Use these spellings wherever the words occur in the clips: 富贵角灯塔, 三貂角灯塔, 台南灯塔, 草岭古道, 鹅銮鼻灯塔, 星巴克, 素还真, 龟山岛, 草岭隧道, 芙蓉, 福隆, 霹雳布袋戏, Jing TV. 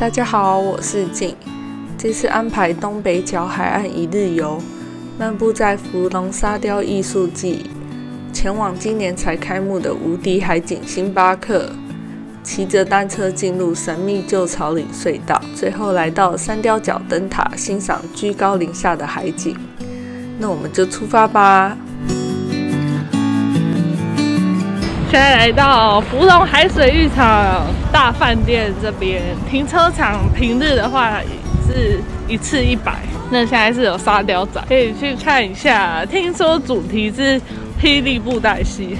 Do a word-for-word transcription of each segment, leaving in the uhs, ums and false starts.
大家好，我是静。这次安排东北角海岸一日游，漫步在芙蓉沙雕艺术季，前往今年才开幕的无敌海景星巴克，骑着单车进入神秘旧草岭隧道，最后来到三貂角灯塔，欣赏居高临下的海景。那我们就出发吧。 现在来到芙蓉海水浴场大饭店这边，停车场平日的话是一次一百。那现在是有沙雕展，可以去看一下。听说主题是霹雳布袋戏。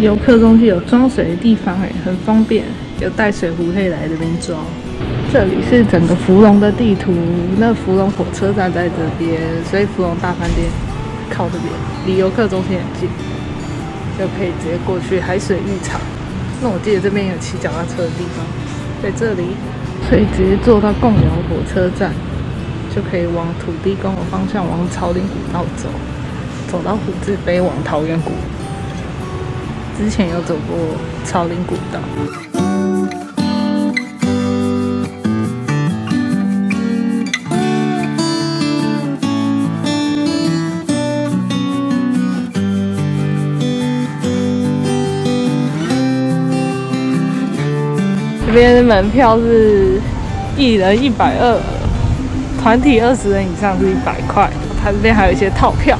游客中心有装水的地方，哎，很方便，有带水壶可以来这边装。这里是整个芙蓉的地图，那芙蓉火车站在这边，所以芙蓉大饭店靠这边，离游客中心很近，就可以直接过去海水浴场。那我记得这边有骑脚踏车的地方，在这里，所以直接坐到贡寮火车站，就可以往土地公的方向，往草岭古道走，走到虎字碑，往桃源谷。 之前有走过草岭古道，这边的门票是一人一百二，团体二十人以上是一百块。它这边还有一些套票，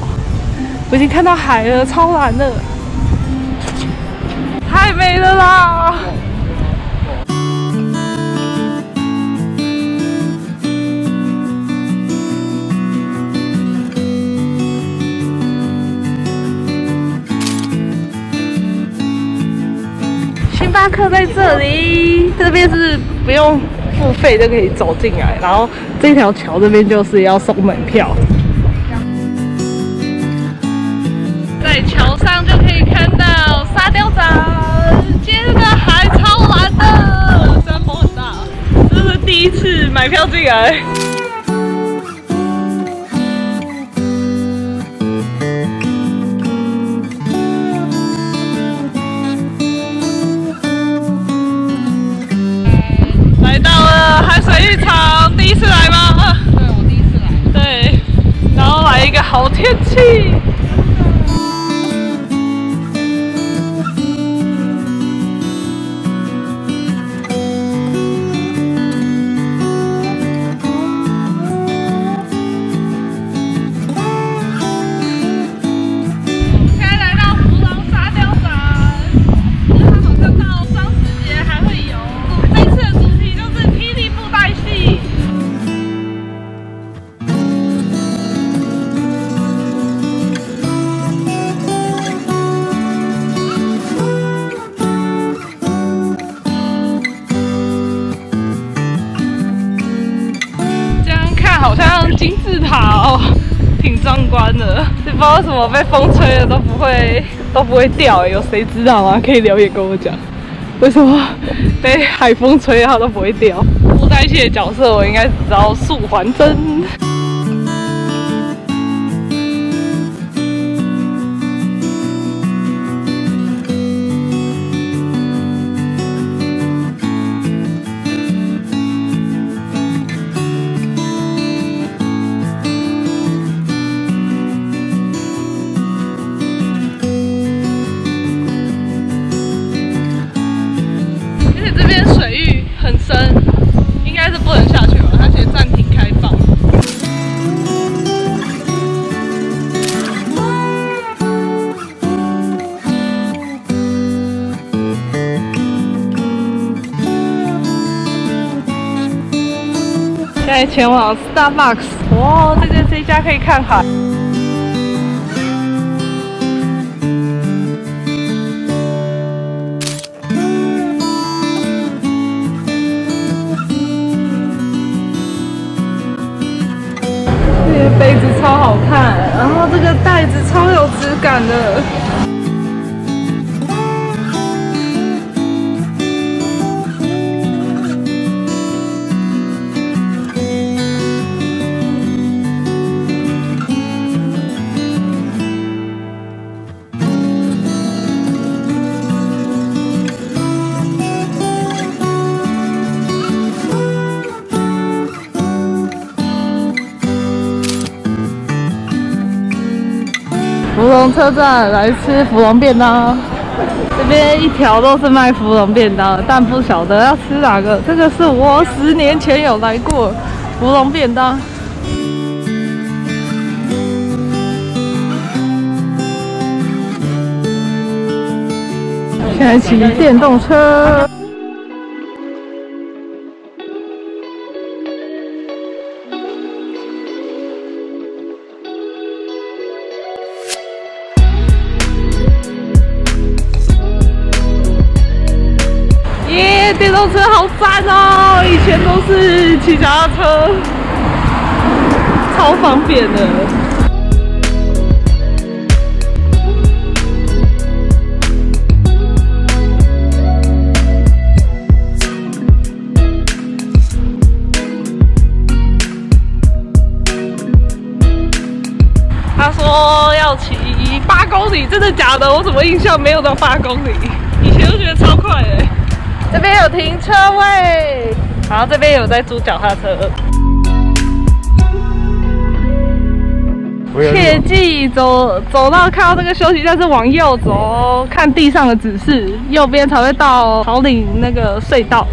我已经看到海了，超蓝了。 太美了啦！星巴克在这里，这边是不用付费就可以走进来，然后这条桥这边就是要送门票，在桥上就可以看到沙雕展。 今天的海超蓝的，山坡很大，这是第一次买票进来。来到了海水浴场，第一次来吗？对，我第一次来。对，然后来一个好天气。 好像金字塔哦，挺壮观的。不知道为什么被风吹了都不会都不会掉、欸，有谁知道啊？可以留言跟我讲，为什么被海风吹它都不会掉？布袋戏的角色我应该只知道素还真。现在前往 Starbucks， 哇，这个这家可以看海。这个杯子超好看，然后这个袋子超有质感的。龙车站来吃芙蓉便当，这边一条都是卖芙蓉便当的，但不晓得要吃哪个。这个是我十年前有来过芙蓉便当。 现在骑电动车。耶，电动车好赞哦！以前都是骑脚踏车，超方便的。 说要骑八公里，真的假的？我怎么印象没有到八公里？以前都觉得超快哎、欸。这边有停车位，然后这边有在租脚踏车。切记走走到看到这个休息站是往右走，看地上的指示，右边才会到草岭那个隧道。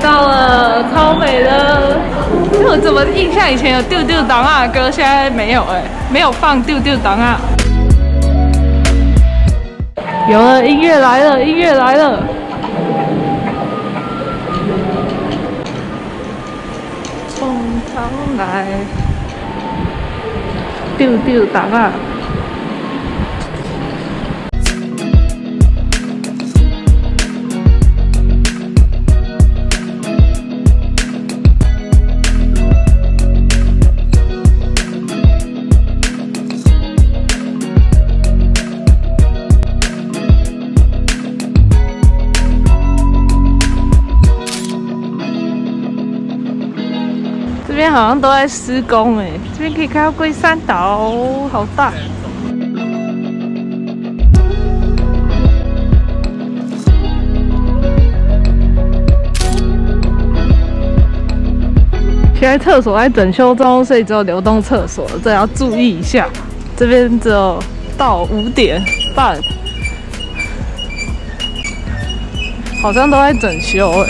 到了，超美的！我怎么印象以前有丢丢档啊歌，现在没有哎、欸，没有放丢丢档啊。有了，音乐来了，音乐来了。从头来，丢丢档啊。 这边好像都在施工哎，这边可以看到龟山岛，好大！现在厕所在整修中，所以只有流动厕所，这要注意一下。这边只有到五点半，好像都在整修哎。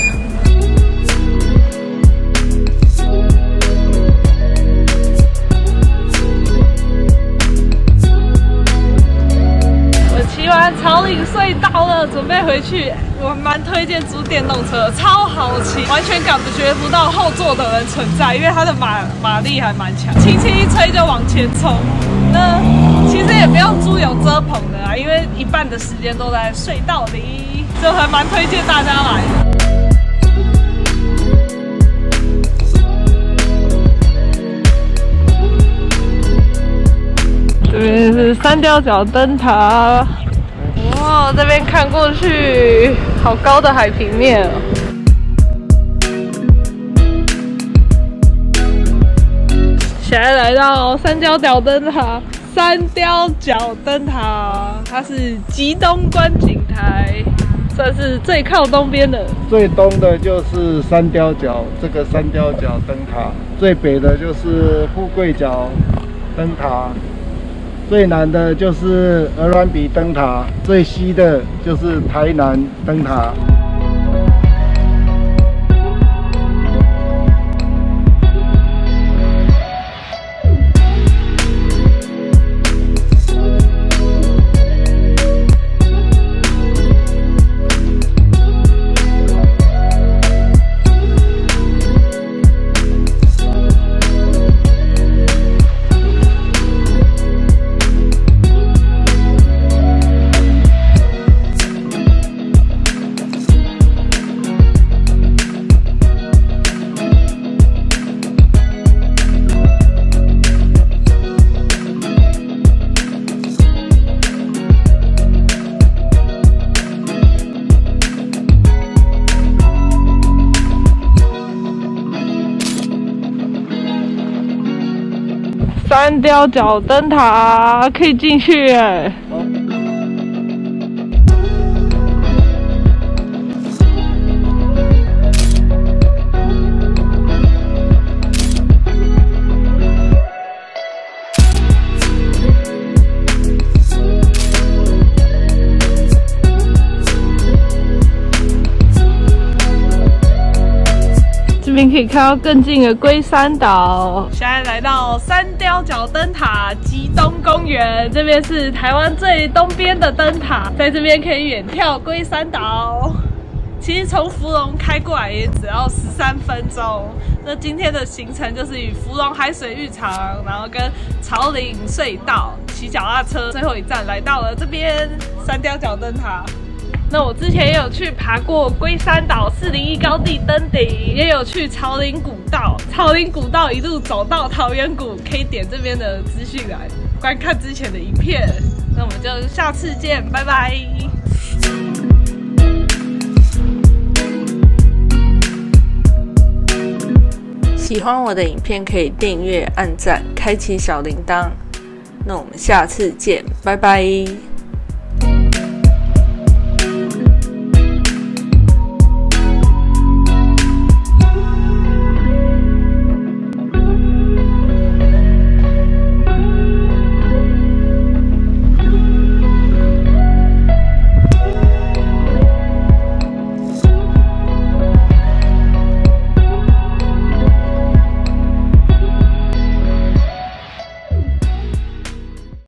草岭隧道了，准备回去。我蛮推荐租电动车，超好骑，完全感觉不到后座的人存在，因为它的马马力还蛮强，轻轻一吹就往前冲。那其实也不用租有遮棚的啊，因为一半的时间都在隧道里，就还蛮推荐大家来的。 这边是三貂角灯塔，哇，这边看过去，好高的海平面哦。现在来到三貂角灯塔，三貂角灯塔，它是极东观景台，算是最靠东边的。最东的就是三貂角，这个三貂角灯塔；最北的就是富贵角灯塔。 最南的就是鹅銮鼻灯塔，最西的就是台南灯塔。安雕角灯塔可以进去哎。这边可以看到更近的龟山岛。现在来到三貂角灯塔极东公园，这边是台湾最东边的灯塔，在这边可以远眺龟山岛。其实从福隆开过来也只要十三分钟。那今天的行程就是与福隆海水浴场，然后跟草岭隧道骑脚踏车，最后一站来到了这边三貂角灯塔。 那我之前也有去爬过龟山岛四零一高地登顶，也有去草岭古道，草岭古道一路走到桃源谷，可以点这边的资讯来观看之前的影片。那我们就下次见，拜拜。喜欢我的影片可以订阅、按赞、开启小铃铛。那我们下次见，拜拜。